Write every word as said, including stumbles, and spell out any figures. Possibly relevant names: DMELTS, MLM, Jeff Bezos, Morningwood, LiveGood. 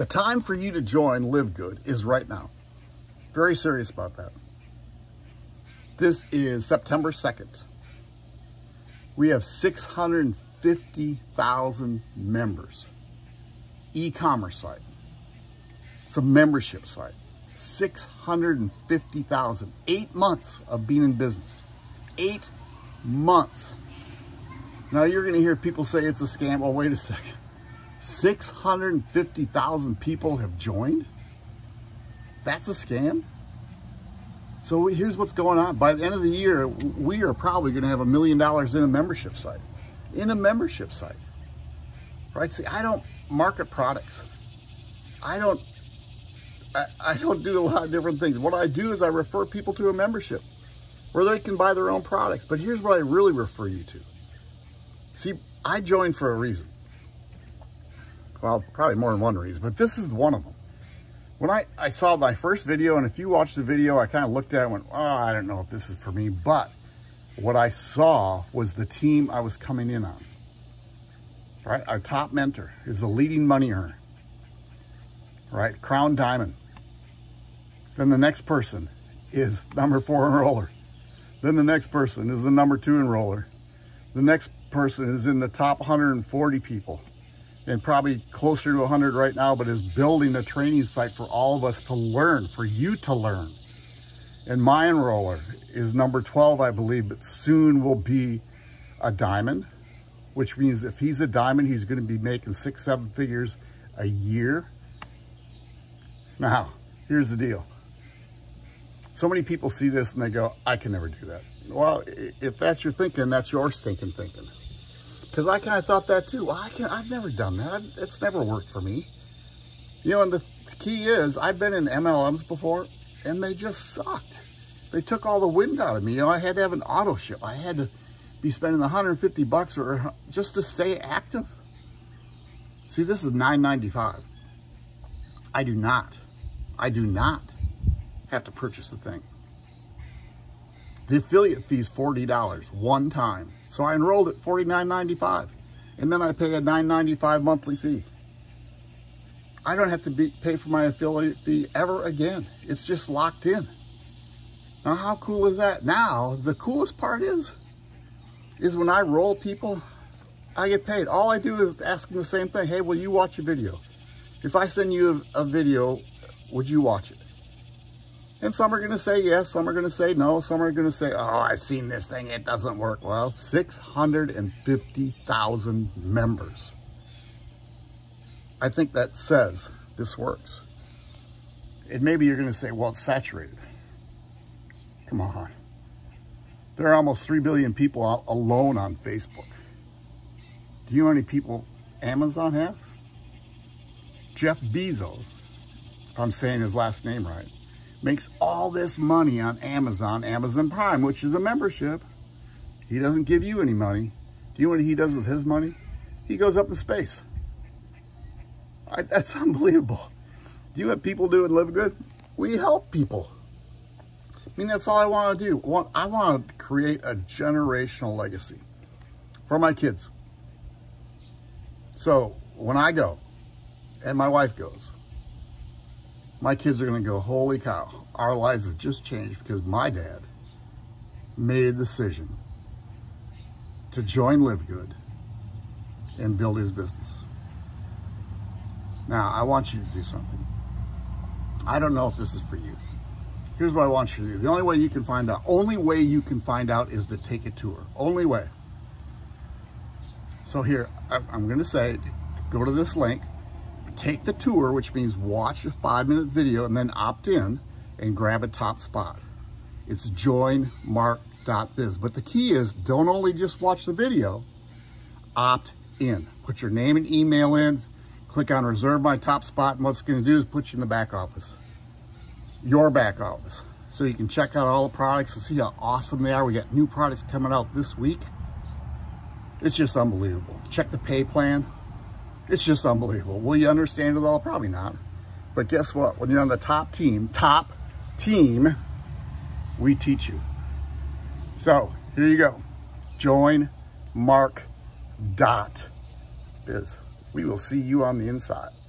The time for you to join LiveGood is right now. Very serious about that. This is September second. We have six hundred fifty thousand members. E-commerce site. It's a membership site. six hundred fifty thousand. Eight months of being in business. Eight months. Now you're going to hear people say it's a scam. Oh, wait a second. six hundred fifty thousand people have joined? That's a scam? So here's what's going on. By the end of the year, we are probably going to have a million dollars in a membership site. In a membership site. Right? See, I don't market products. I don't I, I don't do a lot of different things. What I do is I refer people to a membership where they can buy their own products. But here's what I really refer you to. See, I joined for a reason. Well, probably more than one reason, but this is one of them. When I, I saw my first video, and if you watched the video, I kind of looked at it and went, oh, I don't know if this is for me. But what I saw was the team I was coming in on. Right? Our top mentor is the leading money earner. Right? Crown Diamond. Then the next person is number four enroller. Then the next person is the number two enroller. The next person is in the top one hundred forty people. And probably closer to one hundred right now, but is building a training site for all of us to learn, for you to learn. And my enroller is number twelve, I believe, but soon will be a diamond, which means if he's a diamond, he's going to be making six, seven figures a year. Now, here's the deal. So many people see this and they go, I can never do that. Well, if that's your thinking, that's your stinking thinking. Because I kind of thought that too. Well, I can't, I've never done that. I've, it's never worked for me. You know, and the key is, I've been in M L Ms before, and they just sucked. They took all the wind out of me. You know, I had to have an auto ship. I had to be spending one hundred fifty bucks or just to stay active. See, this is nine ninety-five. I do not, I do not have to purchase the thing. The affiliate fee is forty dollars one time. So I enrolled at forty-nine ninety-five, and then I pay a nine ninety-five monthly fee. I don't have to be, pay for my affiliate fee ever again. It's just locked in. Now, how cool is that? Now, the coolest part is, is when I roll people, I get paid. All I do is ask them the same thing. Hey, will you watch a video? If I send you a, a video, would you watch it? And some are going to say yes, some are going to say no, some are going to say, oh, I've seen this thing, it doesn't work. Well, six hundred fifty thousand members. I think that says this works. And maybe you're going to say, well, it's saturated. Come on. There are almost three billion people out alone on Facebook. Do you know how many people Amazon has? Jeff Bezos, if I'm saying his last name right, makes all this money on Amazon, Amazon Prime, which is a membership. He doesn't give you any money. Do you know what he does with his money? He goes up in space. I, that's unbelievable. Do you know what people do at LiveGood? We help people. I mean, that's all I want to do. I want to create a generational legacy for my kids. So when I go, and my wife goes, my kids are going to go, holy cow, our lives have just changed because my dad made a decision to join LiveGood and build his business. Now, I want you to do something. I don't know if this is for you. Here's what I want you to do. The only way you can find out, only way you can find out is to take a tour. Only way. So here, I'm going to say, go to this link. Take the tour, which means watch a five-minute video and then opt in and grab a top spot. It's join mark dot biz. But the key is, don't only just watch the video, opt in. Put your name and email in, click on reserve my top spot, and what's going to do is put you in the back office. Your back office. So you can check out all the products and see how awesome they are. We got new products coming out this week. It's just unbelievable. Check the pay plan. It's just unbelievable. Will you understand it all? Probably not. But guess what? When you're on the top team, top team, we teach you. So here you go. join mark dot biz. We will see you on the inside.